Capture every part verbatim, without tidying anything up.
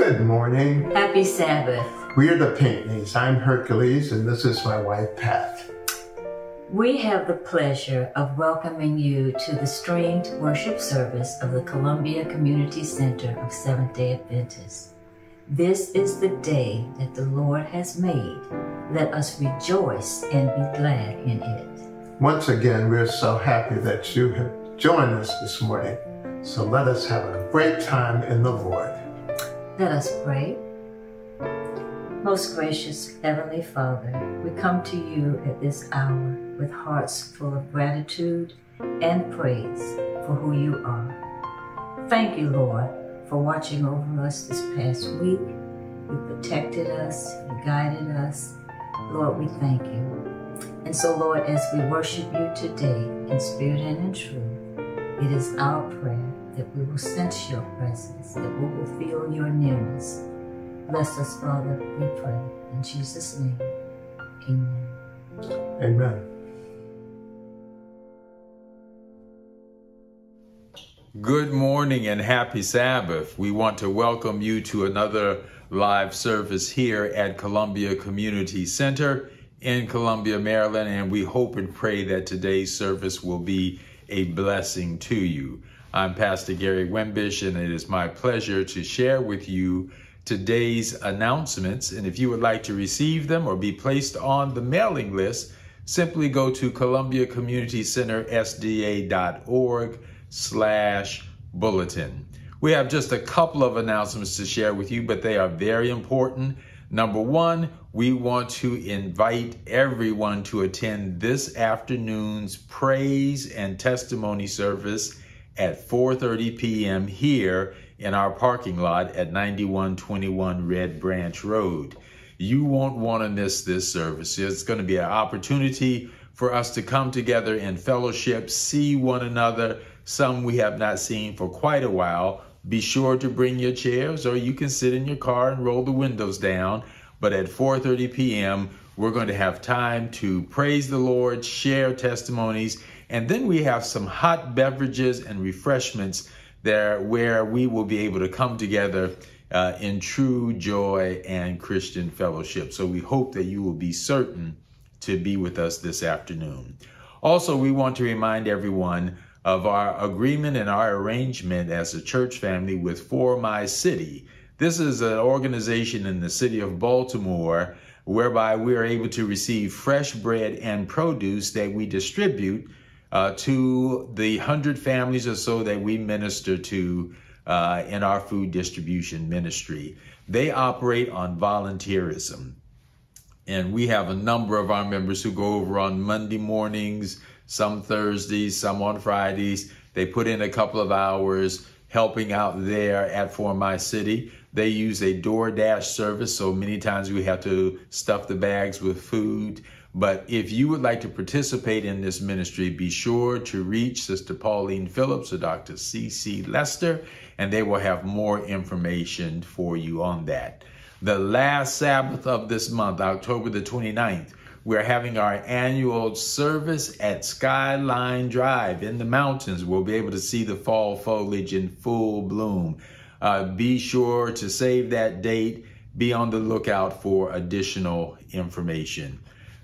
Good morning. Happy Sabbath. We are the Paintneys. I'm Hercules, and this is my wife, Pat. We have the pleasure of welcoming you to the streamed worship service of the Columbia Community Center of Seventh-day Adventists. This is the day that the Lord has made. Let us rejoice and be glad in it. Once again, we're so happy that you have joined us this morning. So let us have a great time in the Lord. Let us pray. Most gracious Heavenly Father, we come to you at this hour with hearts full of gratitude and praise for who you are. Thank you, Lord, for watching over us this past week. You protected us, you guided us. Lord, we thank you. And so, Lord, as we worship you today in spirit and in truth, it is our prayer that we will sense your presence, that we will feel your nearness. Bless us, Father, we pray. In Jesus' name, amen. Amen. Good morning and happy Sabbath. We want to welcome you to another live service here at Columbia Community Center in Columbia, Maryland, and we hope and pray that today's service will be a blessing to you. I'm Pastor Gary Wimbish, and it is my pleasure to share with you today's announcements, and if you would like to receive them or be placed on the mailing list, simply go to columbia community center s d a dot org slash bulletin. We have just a couple of announcements to share with you, but they are very important. Number one, we want to invite everyone to attend this afternoon's praise and testimony service at four thirty p m here in our parking lot at ninety-one twenty-one Red Branch Road. You won't want to miss this service. It's going to be an opportunity for us to come together in fellowship, see one another, some we have not seen for quite a while. Be sure to bring your chairs, or you can sit in your car and roll the windows down. But at four thirty p m, we're going to have time to praise the Lord, share testimonies, and then we have some hot beverages and refreshments there where we will be able to come together uh, in true joy and Christian fellowship. So we hope that you will be certain to be with us this afternoon. Also, we want to remind everyone of our agreement and our arrangement as a church family with For My City. This is an organization in the city of Baltimore whereby we are able to receive fresh bread and produce that we distribute Uh, to the hundred families or so that we minister to uh, in our food distribution ministry. They operate on volunteerism. And we have a number of our members who go over on Monday mornings, some Thursdays, some on Fridays. They put in a couple of hours helping out there at For My City. They use a DoorDash service, so many times we have to stuff the bags with food. But if you would like to participate in this ministry, be sure to reach Sister Pauline Phillips or Doctor C C Lester, and they will have more information for you on that. The last Sabbath of this month, October the twenty-ninth, we're having our annual service at Skyline Drive in the mountains. We'll be able to see the fall foliage in full bloom. Uh, be sure to save that date. Be on the lookout for additional information.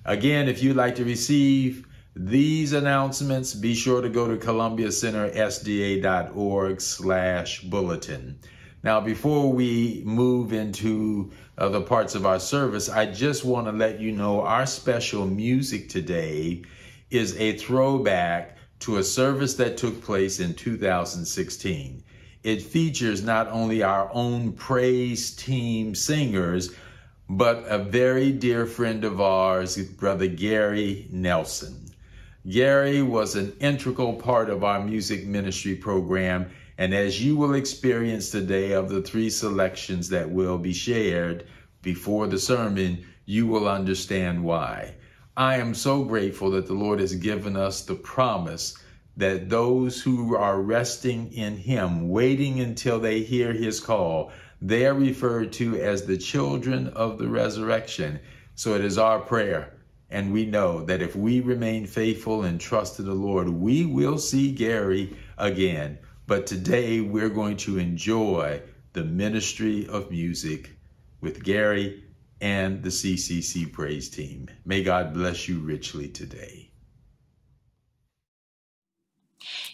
Again, if you'd like to receive these announcements, be sure to go to columbia center s d a dot org slash bulletin. Now, before we move into other parts of our service, I just want to let you know our special music today is a throwback to a service that took place in two thousand sixteen. It features not only our own praise team singers, but a very dear friend of ours, Brother Gary Nelson. Gary was an integral part of our music ministry program, and as you will experience today of the three selections that will be shared before the sermon, you will understand why. I am so grateful that the Lord has given us the promise that those who are resting in him, waiting until they hear his call, they are referred to as the children of the resurrection. So it is our prayer, and we know that if we remain faithful and trust to the Lord, we will see Gary again. But today we're going to enjoy the Ministry of Music with Gary and the C C C Praise Team. May God bless you richly today.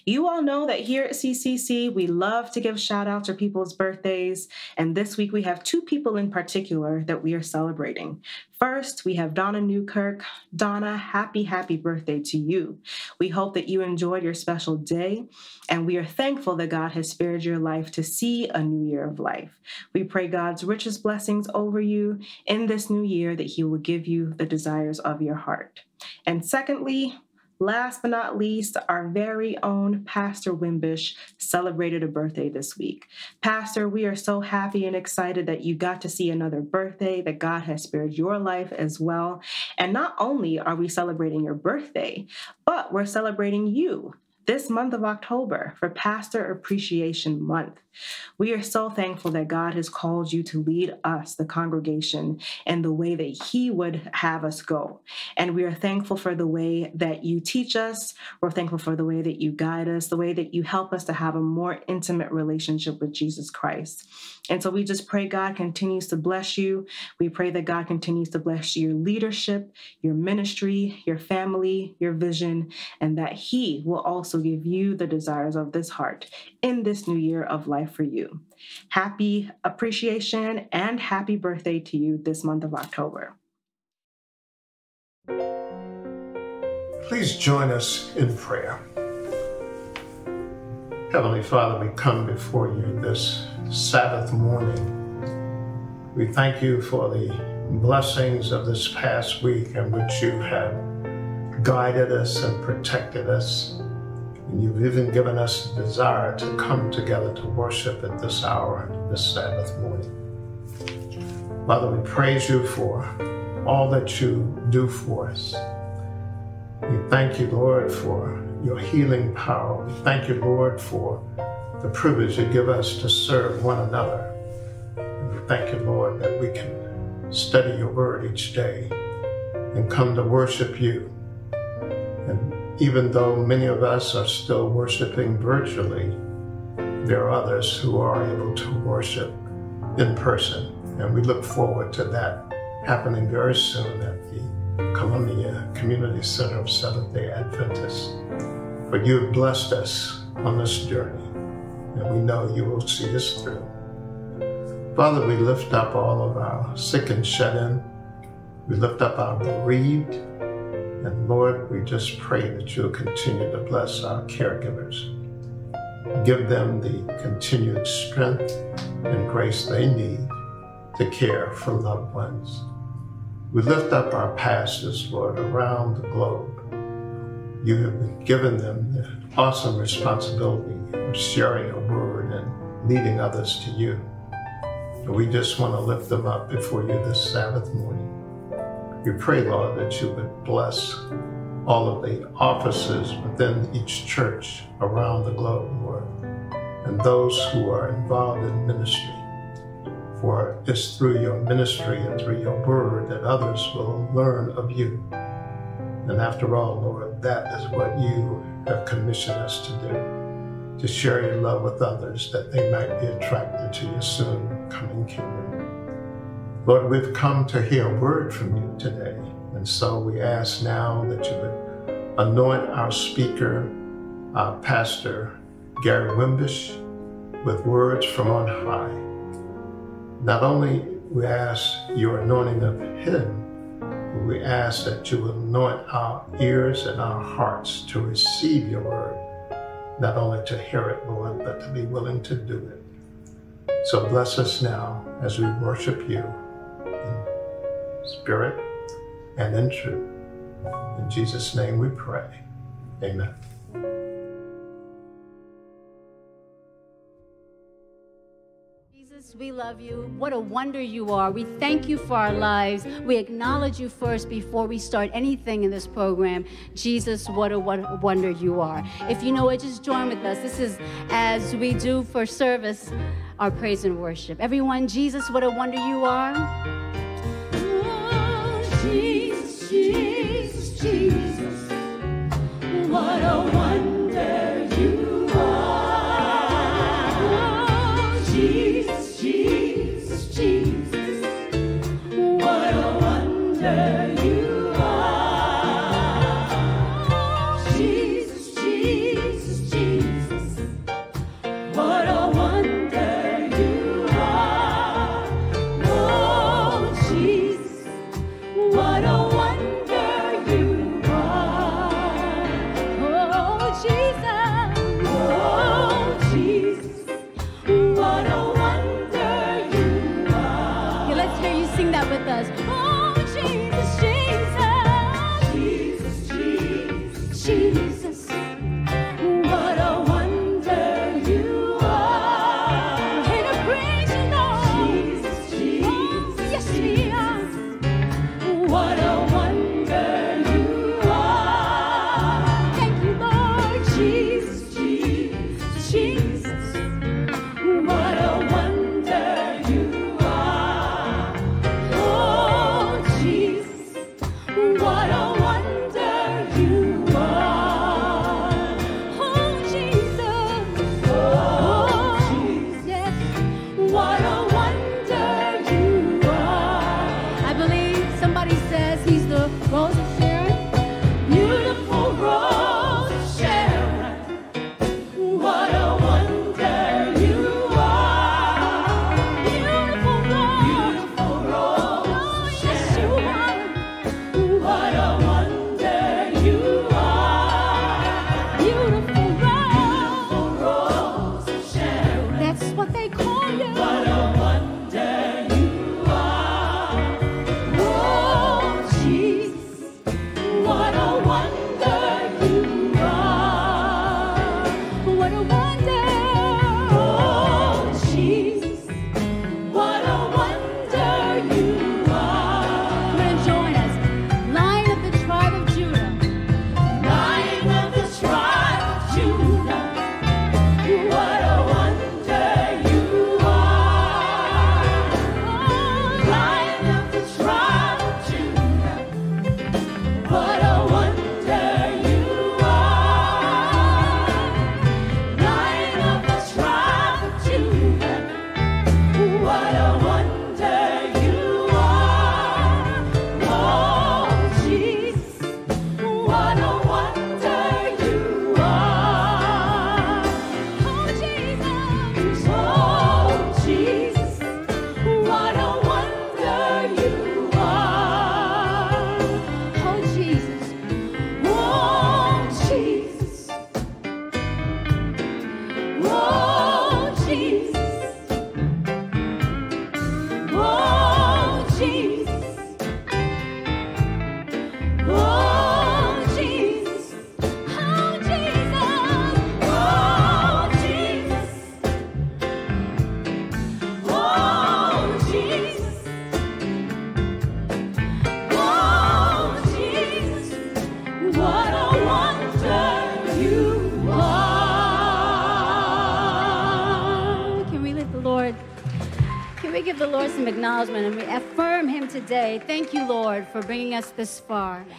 You all know that here at C C C, we love to give shout outs for people's birthdays. And this week we have two people in particular that we are celebrating. First, we have Donna Newkirk. Donna, happy, happy birthday to you. We hope that you enjoyed your special day, and we are thankful that God has spared your life to see a new year of life. We pray God's richest blessings over you in this new year, that he will give you the desires of your heart. And secondly, last but not least, our very own Pastor Wimbish celebrated a birthday this week. Pastor, we are so happy and excited that you got to see another birthday, that God has spared your life as well. And not only are we celebrating your birthday, but we're celebrating you this month of October for Pastor Appreciation Month. We are so thankful that God has called you to lead us, the congregation, in the way that he would have us go. And we are thankful for the way that you teach us. We're thankful for the way that you guide us, the way that you help us to have a more intimate relationship with Jesus Christ. And so we just pray God continues to bless you. We pray that God continues to bless your leadership, your ministry, your family, your vision, and that he will also give you the desires of this heart in this new year of life for you. Happy appreciation and happy birthday to you this month of October. Please join us in prayer. Heavenly Father, we come before you this Sabbath morning. We thank you for the blessings of this past week in which you have guided us and protected us. And you've even given us the desire to come together to worship at this hour, this Sabbath morning. Father, we praise you for all that you do for us. We thank you, Lord, for your healing power. We thank you, Lord, for the privilege you give us to serve one another. And we thank you, Lord, that we can study your word each day and come to worship you. And even though many of us are still worshiping virtually, there are others who are able to worship in person. And we look forward to that happening very soon at the Columbia Community Center of Seventh-day Adventists. For you have blessed us on this journey, and we know you will see us through. Father, we lift up all of our sick and shut-in. We lift up our bereaved. And Lord, we just pray that you'll continue to bless our caregivers. Give them the continued strength and grace they need to care for loved ones. We lift up our pastors, Lord, around the globe. You have given them the awesome responsibility of sharing your word and leading others to you. And we just want to lift them up before you this Sabbath morning. We pray, Lord, that you would bless all of the offices within each church around the globe, Lord, and those who are involved in ministry. For it's through your ministry and through your word that others will learn of you. And after all, Lord, that is what you have commissioned us to do, to share your love with others that they might be attracted to your soon coming kingdom. Lord, we've come to hear a word from you today, and so we ask now that you would anoint our speaker, our pastor, Gary Wimbish, with words from on high. Not only we ask your anointing of him, but we ask that you will anoint our ears and our hearts to receive your word, not only to hear it, Lord, but to be willing to do it. So bless us now as we worship you, Spirit and in truth. In Jesus' name we pray. Amen. Jesus, we love you. What a wonder you are. We thank you for our lives. We acknowledge you first before we start anything in this program. Jesus, what a, what a wonder you are. If you know it, just join with us. This is as we do for service, our praise and worship. Everyone, Jesus, what a wonder you are. Jesus, Jesus, Jesus, what a wonder you are. Oh, Jesus, Acknowledgement, and we affirm him today. Thank you, Lord, for bringing us this far. Yes.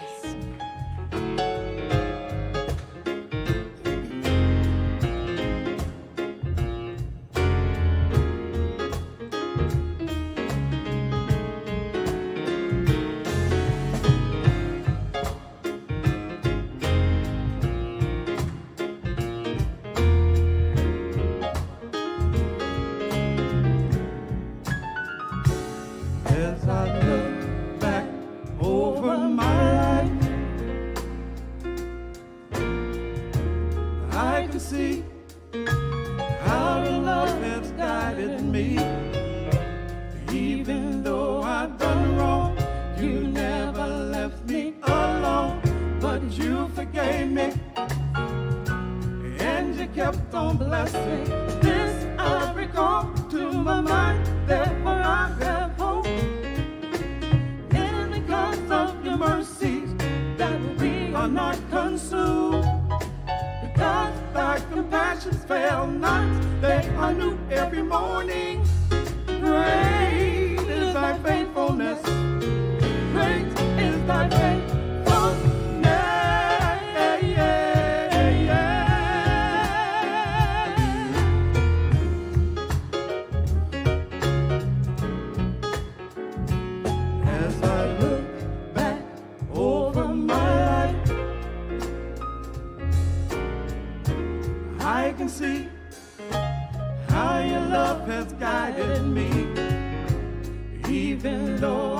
Even though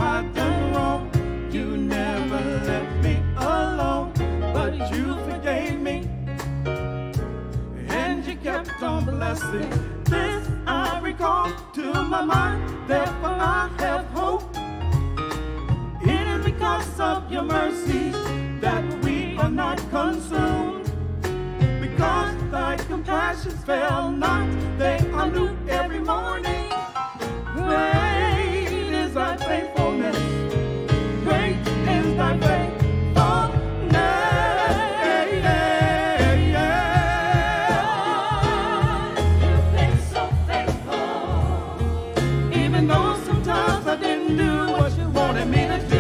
sometimes I didn't do what you wanted me to do.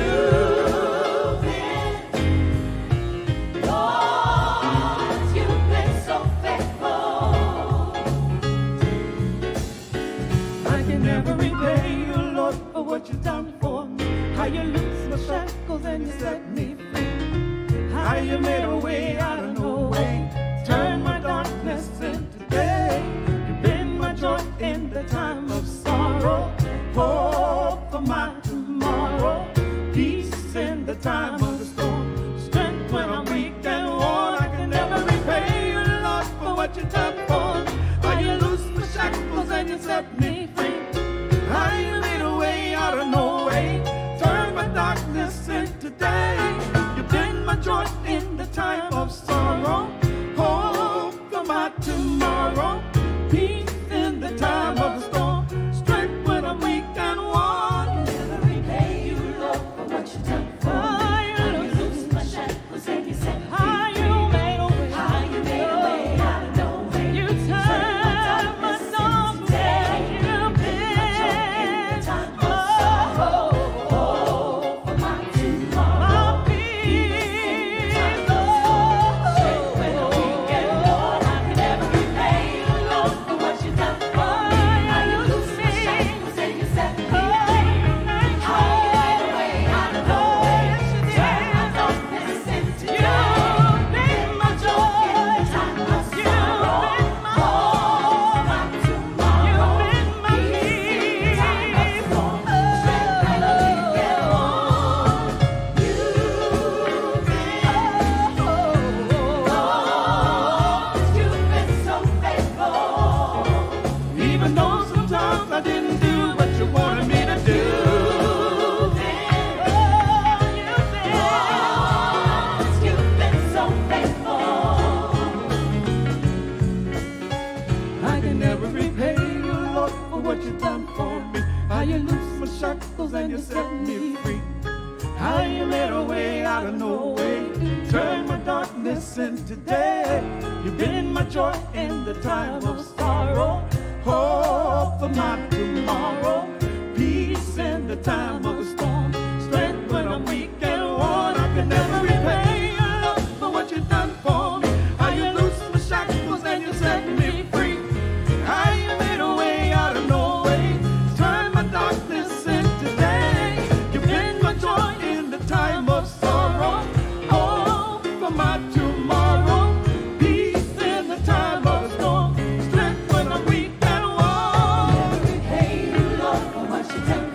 set me free. How you made a way out of no way, turn my darkness into day. You've been my joy in the time of sorrow, hope for my tomorrow, peace in the time of storm, strength when I'm weak and worn. I can never repay your love for what you've done for me. How you loosened my shackles and you set me free. How you made a way out of no way, turn my darkness into day. You've been my joy in the time of sorrow, hope for my tomorrow, peace in the time of storm, strength when I'm weak and worn. Hey, you love for what you done.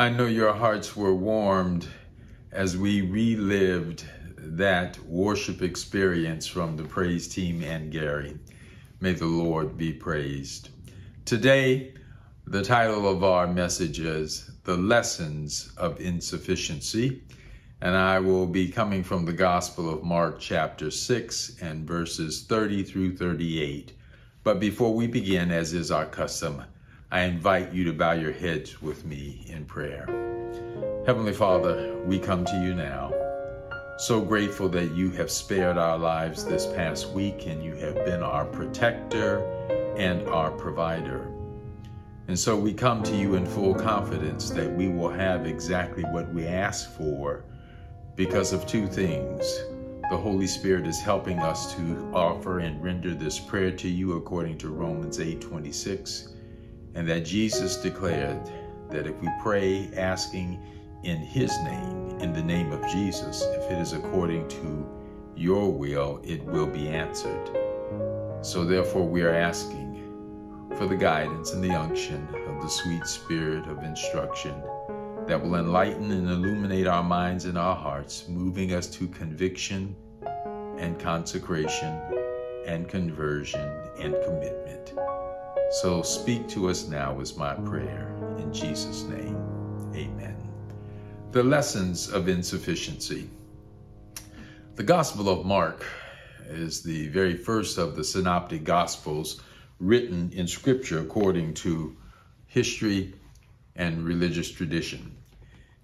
I know your hearts were warmed as we relived that worship experience from the praise team and Gary. May the Lord be praised. Today, the title of our message is The Lessons of Insufficiency, and I will be coming from the Gospel of Mark chapter six and verses thirty through thirty-eight. But before we begin, as is our custom, I invite you to bow your heads with me in prayer. Heavenly Father, we come to you now, so grateful that you have spared our lives this past week and you have been our protector and our provider. And so we come to you in full confidence that we will have exactly what we ask for because of two things. The Holy Spirit is helping us to offer and render this prayer to you according to Romans eight twenty-six, and that Jesus declared that if we pray asking in his name, in the name of Jesus, if it is according to your will, it will be answered. So therefore we are asking for the guidance and the unction of the sweet spirit of instruction that will enlighten and illuminate our minds and our hearts, moving us to conviction and consecration and conversion and commitment. So speak to us now is my prayer. In Jesus' name, amen. The lessons of insufficiency. The Gospel of Mark is the very first of the synoptic gospels written in scripture according to history and religious tradition.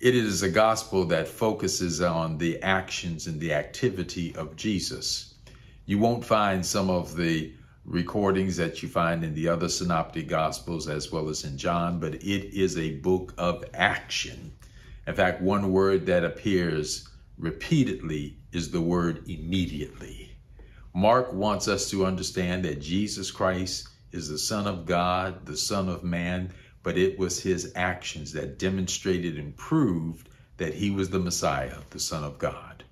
It is a gospel that focuses on the actions and the activity of Jesus. You won't find some of the recordings that you find in the other synoptic gospels as well as in John, but it is a book of action. In fact, one word that appears repeatedly is the word immediately. Mark wants us to understand that Jesus Christ is the Son of God, the Son of Man, but it was his actions that demonstrated and proved that he was the Messiah, the Son of God.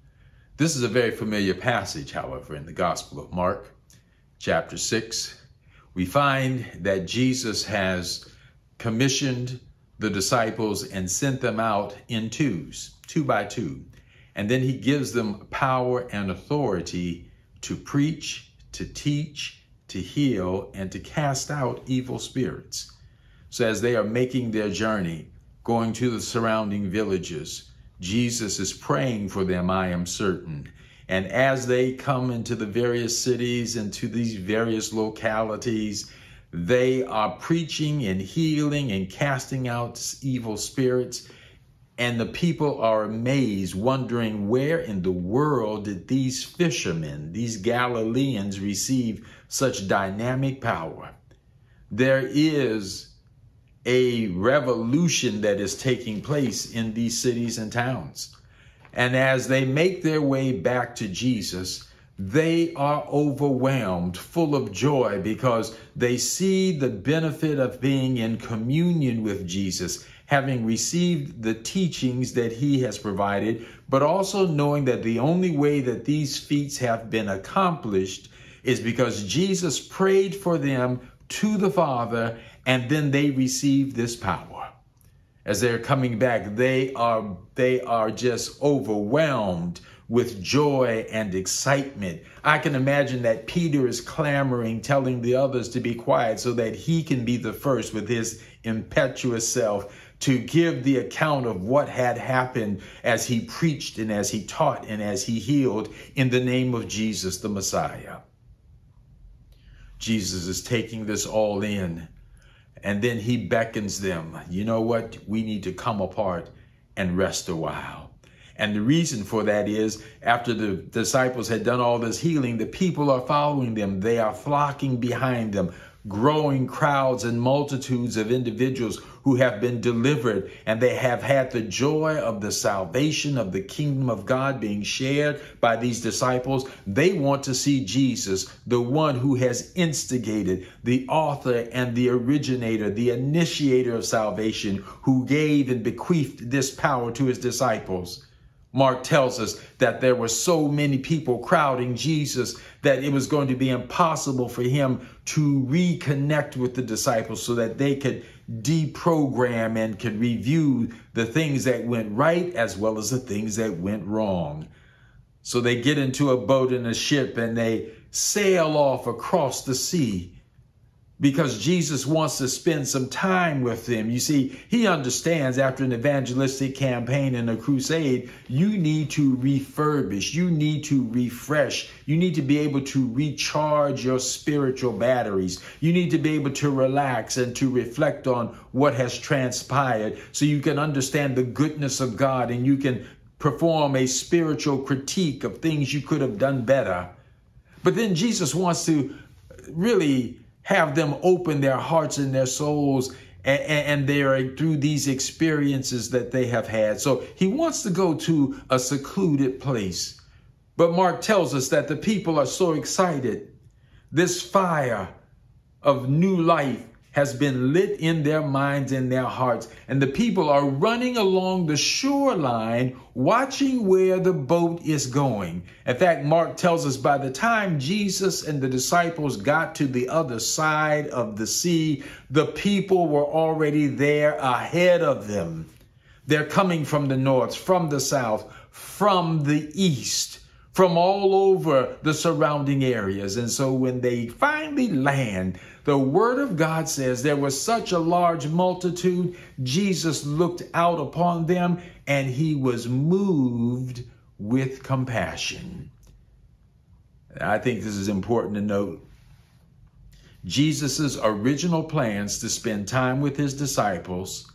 This is a very familiar passage, however, in the Gospel of Mark, chapter six. We find that Jesus has commissioned the disciples and sent them out in twos, two by two, and then he gives them power and authority to preach, to teach, to heal, and to cast out evil spirits. So as they are making their journey, going to the surrounding villages, Jesus is praying for them, I am certain. And as they come into the various cities and to these various localities, they are preaching and healing and casting out evil spirits. And the people are amazed, wondering where in the world did these fishermen, these Galileans, receive such dynamic power? There is a revolution that is taking place in these cities and towns. And as they make their way back to Jesus, they are overwhelmed, full of joy, because they see the benefit of being in communion with Jesus, having received the teachings that he has provided, but also knowing that the only way that these feats have been accomplished is because Jesus prayed for them to the Father, and then they received this power. As they're coming back, they are, they are just overwhelmed with joy and excitement. I can imagine that Peter is clamoring, telling the others to be quiet so that he can be the first with his impetuous self to give the account of what had happened as he preached and as he taught and as he healed in the name of Jesus, the Messiah. Jesus is taking this all in, and then he beckons them. You know what? We need to come apart and rest a while. And the reason for that is after the disciples had done all this healing, the people are following them. They are flocking behind them, growing crowds and multitudes of individuals who have been delivered, and they have had the joy of the salvation of the kingdom of God being shared by these disciples. They want to see Jesus, the one who has instigated, the author and the originator, the initiator of salvation, who gave and bequeathed this power to his disciples. Mark tells us that there were so many people crowding Jesus that it was going to be impossible for him to reconnect with the disciples so that they could deprogram and can review the things that went right as well as the things that went wrong. So they get into a boat and a ship and they sail off across the sea because Jesus wants to spend some time with them. You see, he understands after an evangelistic campaign and a crusade, you need to refurbish, you need to refresh, you need to be able to recharge your spiritual batteries. You need to be able to relax and to reflect on what has transpired so you can understand the goodness of God and you can perform a spiritual critique of things you could have done better. But then Jesus wants to really have them open their hearts and their souls, and, and they are through these experiences that they have had. So he wants to go to a secluded place. But Mark tells us that the people are so excited. This fire of new life has been lit in their minds and their hearts. And the people are running along the shoreline, watching where the boat is going. In fact, Mark tells us by the time Jesus and the disciples got to the other side of the sea, the people were already there ahead of them. They're coming from the north, from the south, from the east, from all over the surrounding areas. And so when they finally land, the word of God says there was such a large multitude, Jesus looked out upon them and he was moved with compassion. I think this is important to note. Jesus's original plans to spend time with his disciples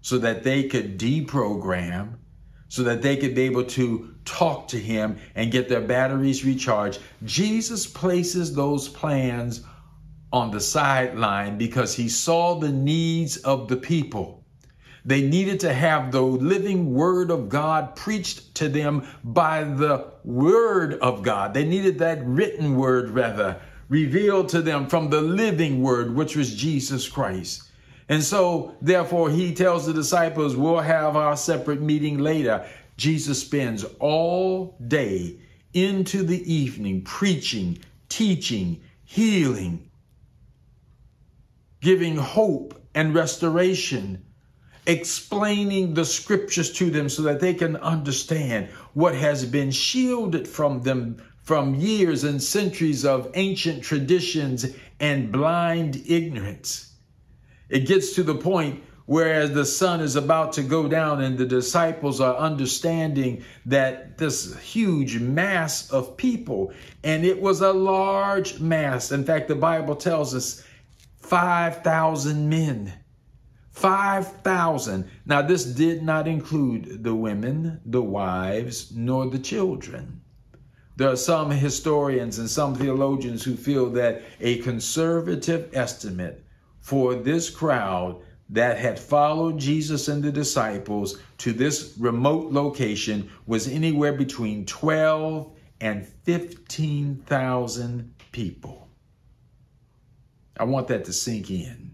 so that they could deprogram, so that they could be able to talk to him and get their batteries recharged. Jesus places those plans on the sideline because he saw the needs of the people. They needed to have the living word of God preached to them by the word of God. They needed that written word, rather, revealed to them from the living word, which was Jesus Christ. And so, therefore, he tells the disciples, we'll have our separate meeting later. Jesus spends all day into the evening preaching, teaching, healing, giving hope and restoration, explaining the scriptures to them so that they can understand what has been shielded from them from years and centuries of ancient traditions and blind ignorance. It gets to the point where the sun is about to go down and the disciples are understanding that this huge mass of people, and it was a large mass. In fact, the Bible tells us five thousand men, five thousand. Now, this did not include the women, the wives, nor the children. There are some historians and some theologians who feel that a conservative estimate for this crowd that had followed Jesus and the disciples to this remote location was anywhere between twelve and fifteen thousand people. I want that to sink in.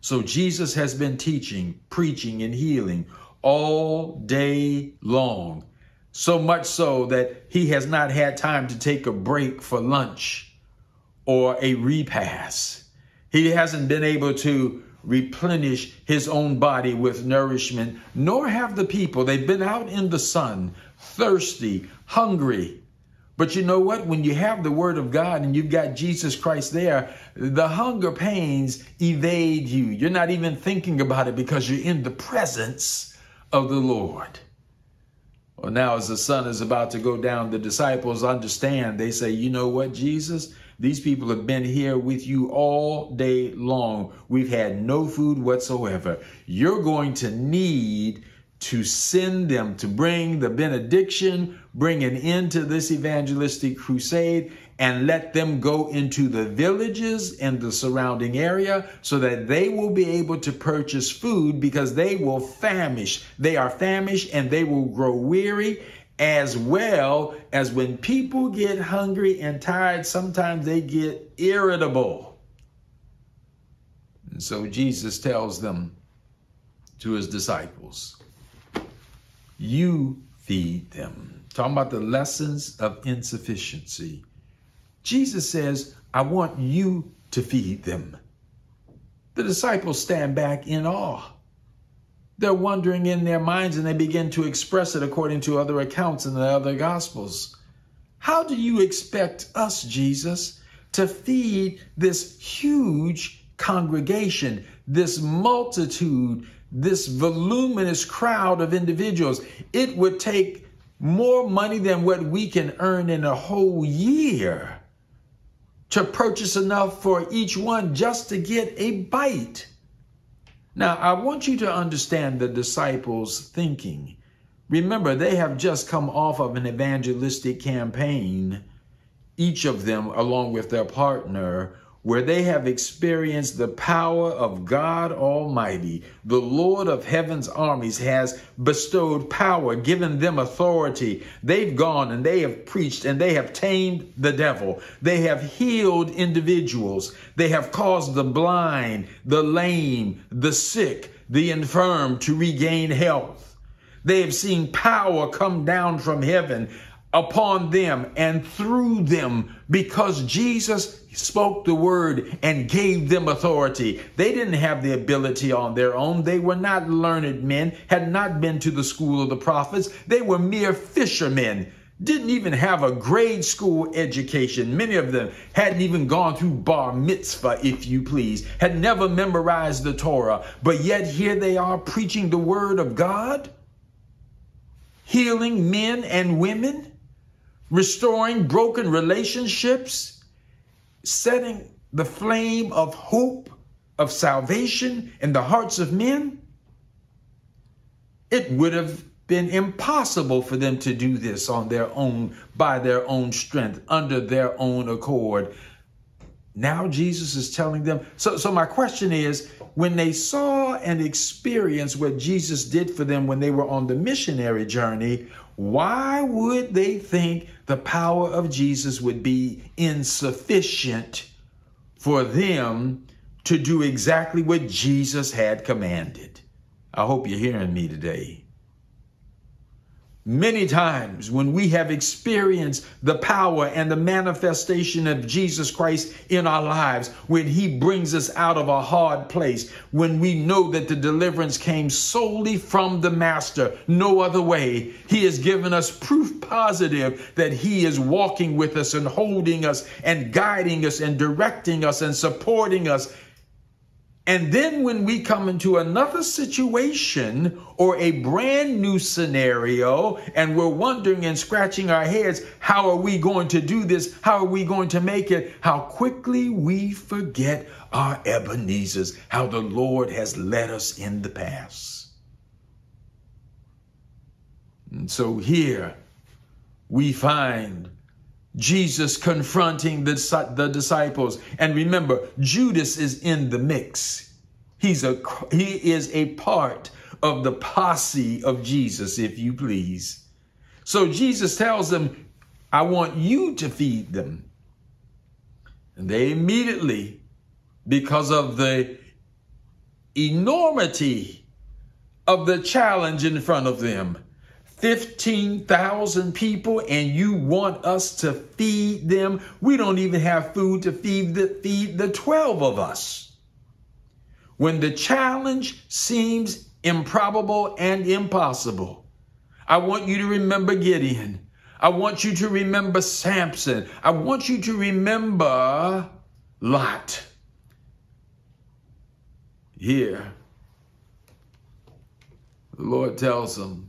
So Jesus has been teaching, preaching, and healing all day long, so much so that he has not had time to take a break for lunch or a repast. He hasn't been able to replenish his own body with nourishment, nor have the people. They've been out in the sun, thirsty, hungry. But you know what? When you have the word of God and you've got Jesus Christ there, the hunger pains evade you. You're not even thinking about it because you're in the presence of the Lord. Well, now as the sun is about to go down, the disciples understand. They say, you know what, Jesus? These people have been here with you all day long. We've had no food whatsoever. You're going to need to send them to bring the benediction, bring an end to this evangelistic crusade, and let them go into the villages and the surrounding area so that they will be able to purchase food because they will famish. They are famished and they will grow weary. As well as when people get hungry and tired, sometimes they get irritable. And so Jesus tells them to his disciples, you feed them. Talking about the lessons of insufficiency. Jesus says, I want you to feed them. The disciples stand back in awe. They're wondering in their minds, and they begin to express it according to other accounts in the other Gospels. How do you expect us, Jesus, to feed this huge congregation, this multitude, this voluminous crowd of individuals? It would take more money than what we can earn in a whole year to purchase enough for each one just to get a bite. Now, I want you to understand the disciples' thinking. Remember, they have just come off of an evangelistic campaign, each of them along with their partner, where they have experienced the power of God Almighty. The Lord of heaven's armies has bestowed power, given them authority. They've gone and they have preached and they have tamed the devil. They have healed individuals. They have caused the blind, the lame, the sick, the infirm to regain health. They have seen power come down from heaven upon them and through them, because Jesus spoke the word and gave them authority. They didn't have the ability on their own. They were not learned men, had not been to the school of the prophets. They were mere fishermen, didn't even have a grade school education. Many of them hadn't even gone through bar mitzvah, if you please, had never memorized the Torah, but yet here they are preaching the word of God, healing men and women, restoring broken relationships, setting the flame of hope, of salvation in the hearts of men. It would have been impossible for them to do this on their own, by their own strength, under their own accord. Now Jesus is telling them. So, so my question is, when they saw and experienced what Jesus did for them when they were on the missionary journey, why would they think the power of Jesus would be insufficient for them to do exactly what Jesus had commanded? I hope you're hearing me today. Many times when we have experienced the power and the manifestation of Jesus Christ in our lives, when he brings us out of a hard place, when we know that the deliverance came solely from the Master, no other way, he has given us proof positive that he is walking with us and holding us and guiding us and directing us and supporting us. And then when we come into another situation or a brand new scenario, and we're wondering and scratching our heads, how are we going to do this? How are we going to make it? How quickly we forget our Ebenezer's, how the Lord has led us in the past. And so here we find Jesus confronting the, the disciples. And remember, Judas is in the mix. He's a, he is a part of the posse of Jesus, if you please. So Jesus tells them, I want you to feed them. And they immediately, because of the enormity of the challenge in front of them, fifteen thousand people, and you want us to feed them? We don't even have food to feed the, feed the twelve of us. When the challenge seems improbable and impossible, I want you to remember Gideon. I want you to remember Samson. I want you to remember Lot. Here, the Lord tells them,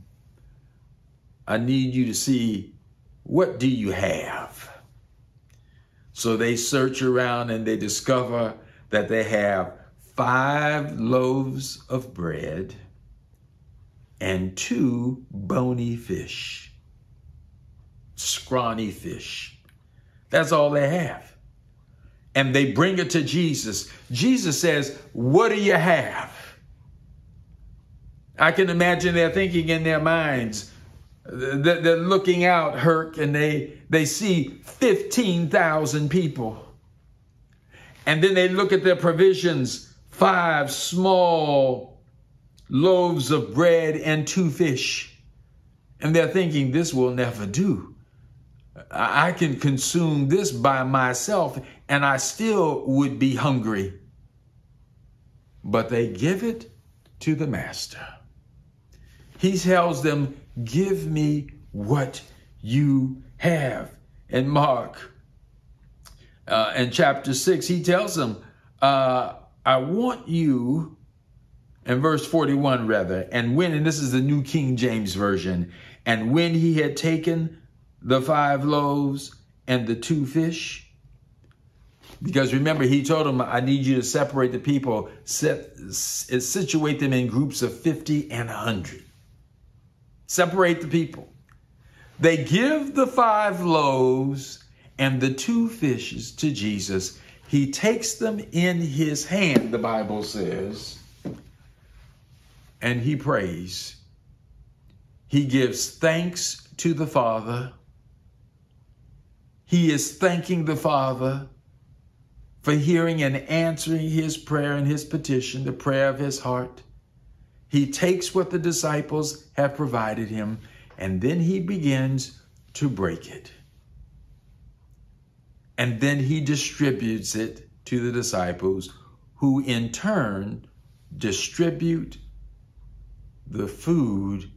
I need you to see, what do you have? So they search around and they discover that they have five loaves of bread and two bony fish, scrawny fish. That's all they have. And they bring it to Jesus. Jesus says, what do you have? I can imagine they're thinking in their minds, they're looking out, Herc, and they, they see fifteen thousand people. And then they look at their provisions, five small loaves of bread and two fish. And they're thinking, this will never do. I can consume this by myself, and I still would be hungry. but they give it to the master. He tells them, give me what you have. In Mark, uh, in chapter six, he tells them, uh, I want you, in verse forty-one rather, and when, and this is the New King James Version, and when he had taken the five loaves and the two fish, because remember, he told them, I need you to separate the people, set, situate them in groups of fifty and a hundred. Separate the people. They give the five loaves and the two fishes to Jesus. He takes them in his hand, the Bible says, and he prays. He gives thanks to the Father. He is thanking the Father for hearing and answering his prayer and his petition, the prayer of his heart. He takes what the disciples have provided him, and then he begins to break it. And then he distributes it to the disciples, who in turn distribute the food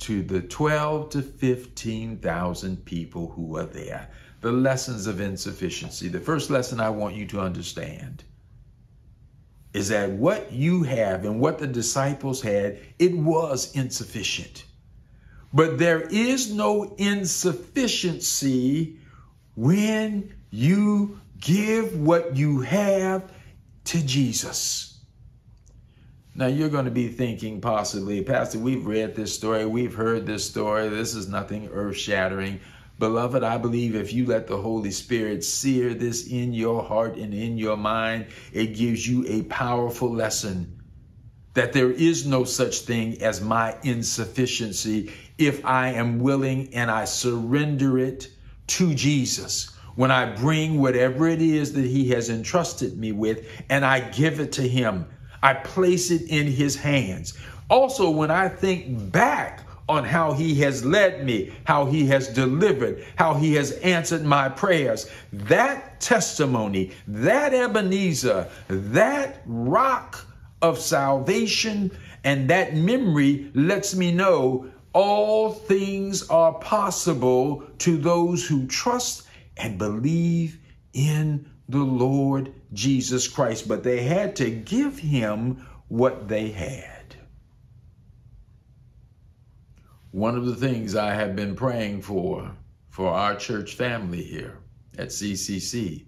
to the twelve to fifteen thousand people who are there. The lessons of insufficiency. The first lesson I want you to understand is that what you have and what the disciples had, it was insufficient. But there is no insufficiency when you give what you have to Jesus. Now you're going to be thinking possibly, Pastor, we've read this story, we've heard this story, this is nothing earth-shattering. Beloved, I believe if you let the Holy Spirit sear this in your heart and in your mind, it gives you a powerful lesson that there is no such thing as my insufficiency if I am willing and I surrender it to Jesus. When I bring whatever it is that he has entrusted me with and I give it to him, I place it in his hands. Also, when I think back on how he has led me, how he has delivered, how he has answered my prayers. That testimony, that Ebenezer, that rock of salvation, and that memory lets me know all things are possible to those who trust and believe in the Lord Jesus Christ. But they had to give him what they had. One of the things I have been praying for, for our church family here at C C C,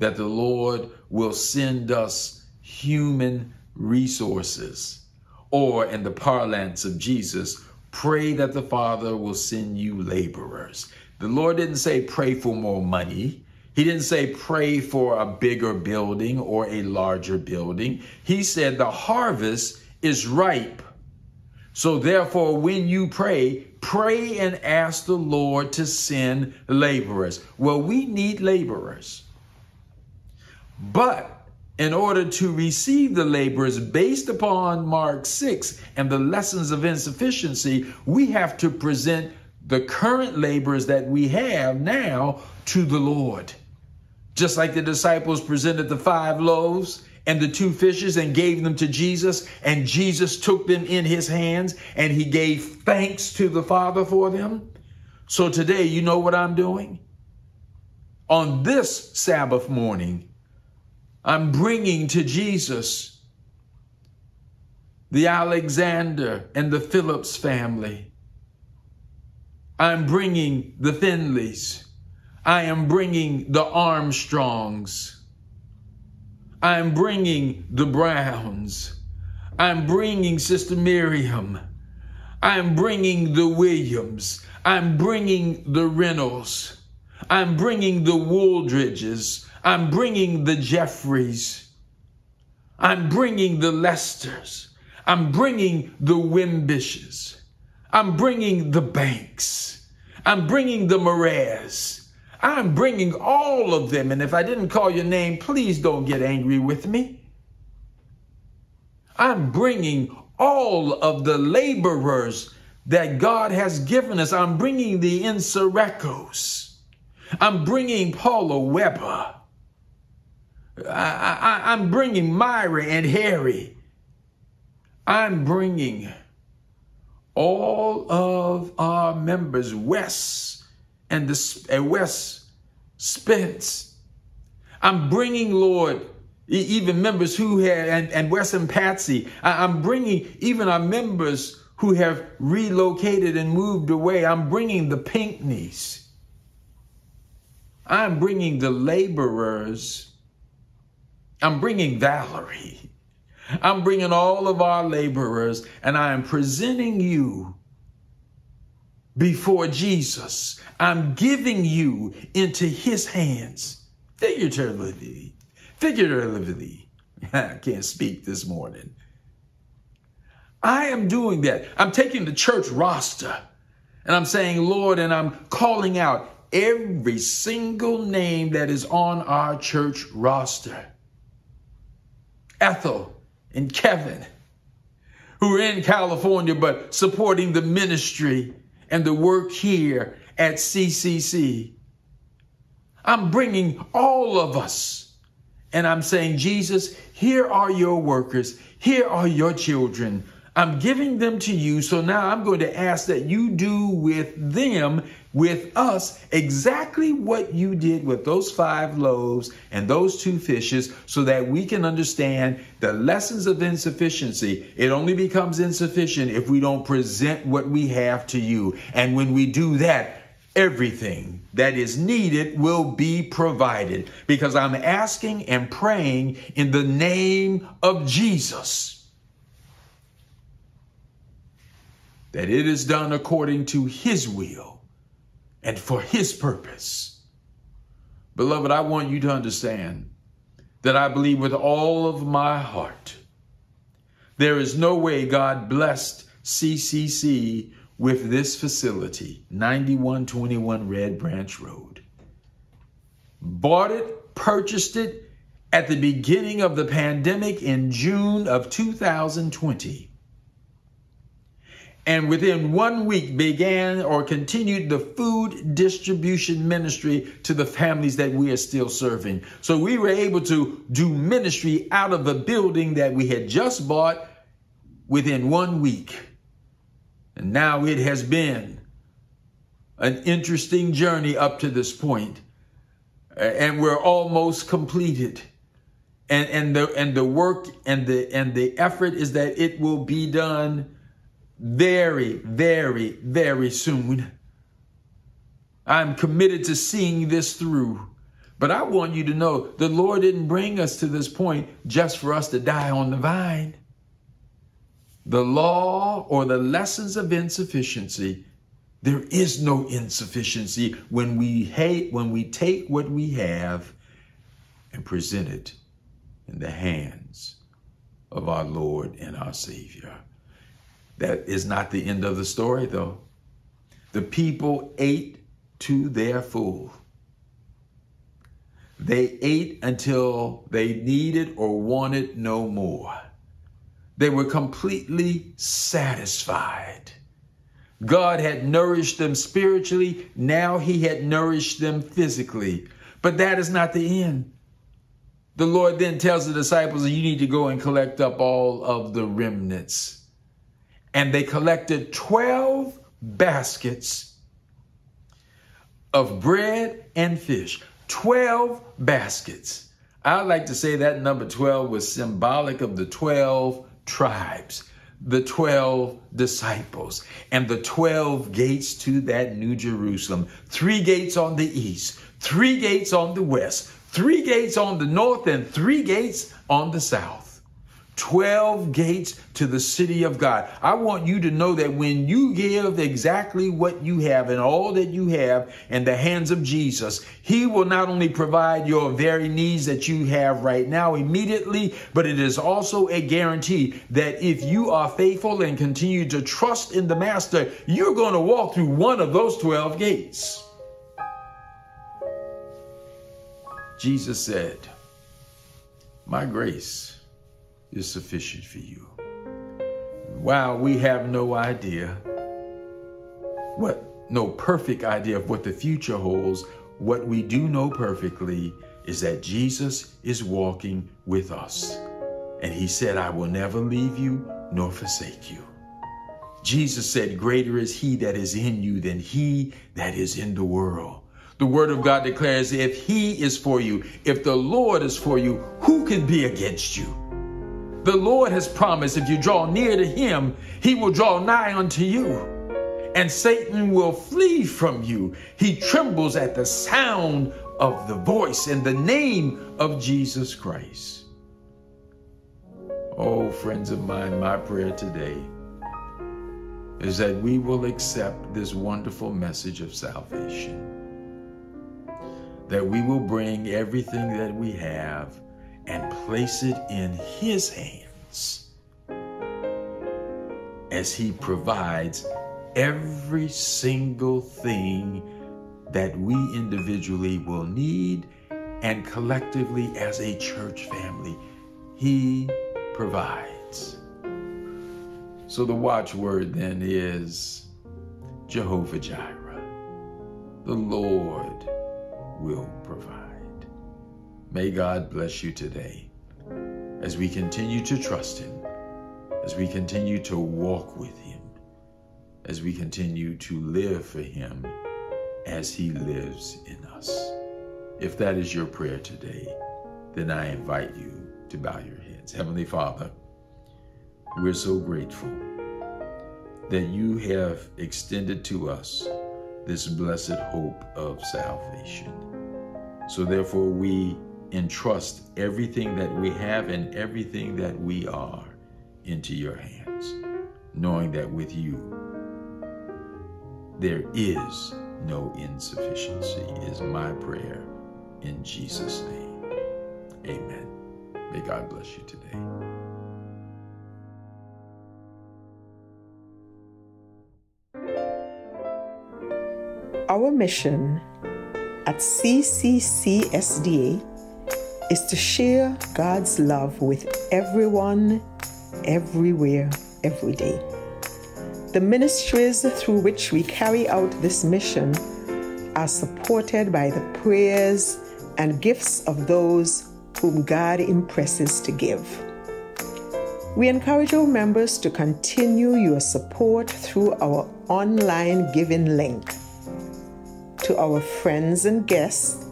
that the Lord will send us human resources, or in the parlance of Jesus, pray that the Father will send you laborers. The Lord didn't say pray for more money. He didn't say pray for a bigger building or a larger building. He said the harvest is ripe. So therefore, when you pray, pray and ask the Lord to send laborers. Well, we need laborers. But in order to receive the laborers based upon Mark six and the lessons of insufficiency, we have to present the current laborers that we have now to the Lord. Just like the disciples presented the five loaves and the two fishes and gave them to Jesus, and Jesus took them in his hands and he gave thanks to the Father for them. So today, you know what I'm doing? On this Sabbath morning, I'm bringing to Jesus the Alexander and the Phillips family. I'm bringing the Finleys. I am bringing the Armstrongs. I'm bringing the Browns. I'm bringing Sister Miriam. I'm bringing the Williams. I'm bringing the Reynolds. I'm bringing the Waldridges. I'm bringing the Jeffries. I'm bringing the Lesters. I'm bringing the Wimbishes. I'm bringing the Banks. I'm bringing the Marais. I'm bringing all of them, and if I didn't call your name, please don't get angry with me. I'm bringing all of the laborers that God has given us. I'm bringing the Insurrectos. I'm bringing Paula Weber. I, I, I'm bringing Myra and Harry. I'm bringing all of our members, Wes and the uh, Wes Spence. I'm bringing, Lord, even members who had, and, and Wes and Patsy. I, I'm bringing even our members who have relocated and moved away. I'm bringing the Paintneys. I'm bringing the laborers. I'm bringing Valerie. I'm bringing all of our laborers, and I am presenting you before Jesus. I'm giving you into his hands, figuratively, figuratively. I can't speak this morning. I am doing that. I'm taking the church roster, and I'm saying, Lord, and I'm calling out every single name that is on our church roster. Ethel and Kevin, who are in California, but supporting the ministry and the work here at C C C. I'm bringing all of us, and I'm saying, Jesus, here are your workers. Here are your children. I'm giving them to you. So now I'm going to ask that you do with them, with us, exactly what you did with those five loaves and those two fishes, so that we can understand the lessons of insufficiency. It only becomes insufficient if we don't present what we have to you. And when we do that, everything that is needed will be provided, because I'm asking and praying in the name of Jesus, that it is done according to his will and for his purpose. Beloved, I want you to understand that I believe with all of my heart, there is no way God blessed C C C with this facility, ninety-one twenty-one Red Branch Road. Bought it, purchased it at the beginning of the pandemic in June of two thousand twenty. And within one week began or continued the food distribution ministry to the families that we are still serving. So we were able to do ministry out of a building that we had just bought within one week. And now it has been an interesting journey up to this point. And we're almost completed. And, and, the, and the work and the, and the effort is that it will be done very, very, very soon. I'm committed to seeing this through. But I want you to know the Lord didn't bring us to this point just for us to die on the vine. The law or the lessons of insufficiency, there is no insufficiency when we hate, when we take what we have and present it in the hands of our Lord and our Savior. That is not the end of the story, though. The people ate to their full. They ate until they needed or wanted no more. They were completely satisfied. God had nourished them spiritually. Now he had nourished them physically. But that is not the end. The Lord then tells the disciples, you need to go and collect up all of the remnants. And they collected twelve baskets of bread and fish, twelve baskets. I like to say that number twelve was symbolic of the twelve tribes, the twelve disciples, and the twelve gates to that New Jerusalem. Three gates on the east, three gates on the west, three gates on the north, and three gates on the south. twelve gates to the city of God. I want you to know that when you give exactly what you have and all that you have in the hands of Jesus, he will not only provide your very needs that you have right now immediately, but it is also a guarantee that if you are faithful and continue to trust in the Master, you're going to walk through one of those twelve gates. Jesus said, my grace is sufficient for you. Wow, we have no idea what, no perfect idea of what the future holds. What we do know perfectly is that Jesus is walking with us. And he said, I will never leave you nor forsake you. Jesus said, greater is he that is in you than he that is in the world. The word of God declares, if he is for you, if the Lord is for you, who can be against you? The Lord has promised if you draw near to him, he will draw nigh unto you. And Satan will flee from you. He trembles at the sound of the voice and the name of Jesus Christ. Oh, friends of mine, my prayer today is that we will accept this wonderful message of salvation, that we will bring everything that we have and place it in his hands as he provides every single thing that we individually will need, and collectively as a church family, he provides. So the watchword then is Jehovah Jireh. The Lord will provide. May God bless you today as we continue to trust him, as we continue to walk with him, as we continue to live for him as he lives in us. If that is your prayer today, then I invite you to bow your heads. Heavenly Father, we're so grateful that you have extended to us this blessed hope of salvation. So therefore we entrust everything that we have and everything that we are into your hands, knowing that with you, there is no insufficiency, is my prayer in Jesus' name. Amen. May God bless you today. Our mission at C C C S D A is to share God's love with everyone, everywhere, every day. The ministries through which we carry out this mission are supported by the prayers and gifts of those whom God impresses to give. We encourage our members to continue your support through our online giving link. To our friends and guests,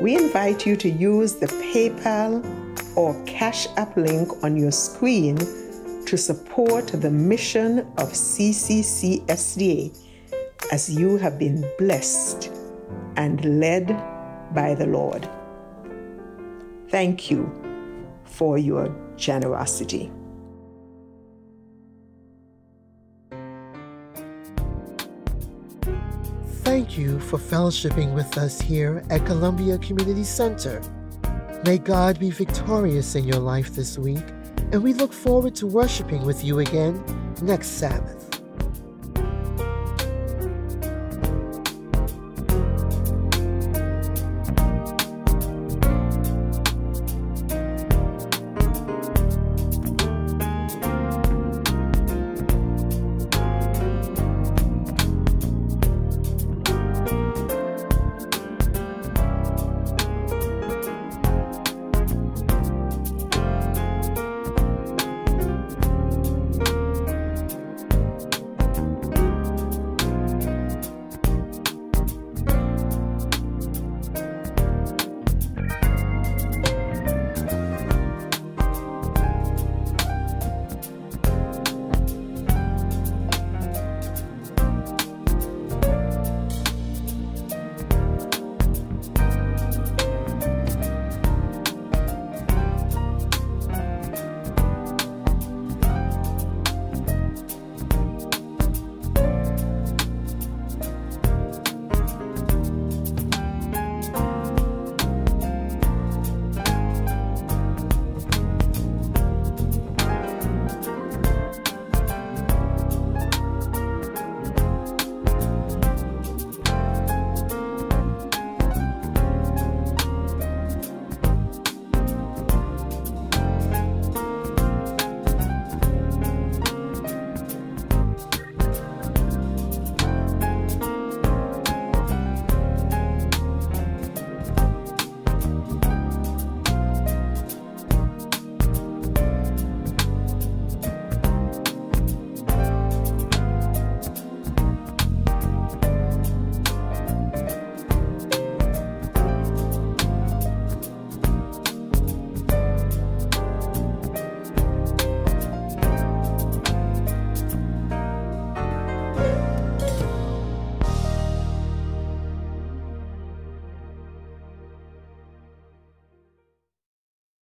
we invite you to use the PayPal or Cash App link on your screen to support the mission of C C C S D A, as you have been blessed and led by the Lord. Thank you for your generosity. Thank you for fellowshipping with us here at Columbia Community Center. May God be victorious in your life this week, and we look forward to worshiping with you again next Sabbath.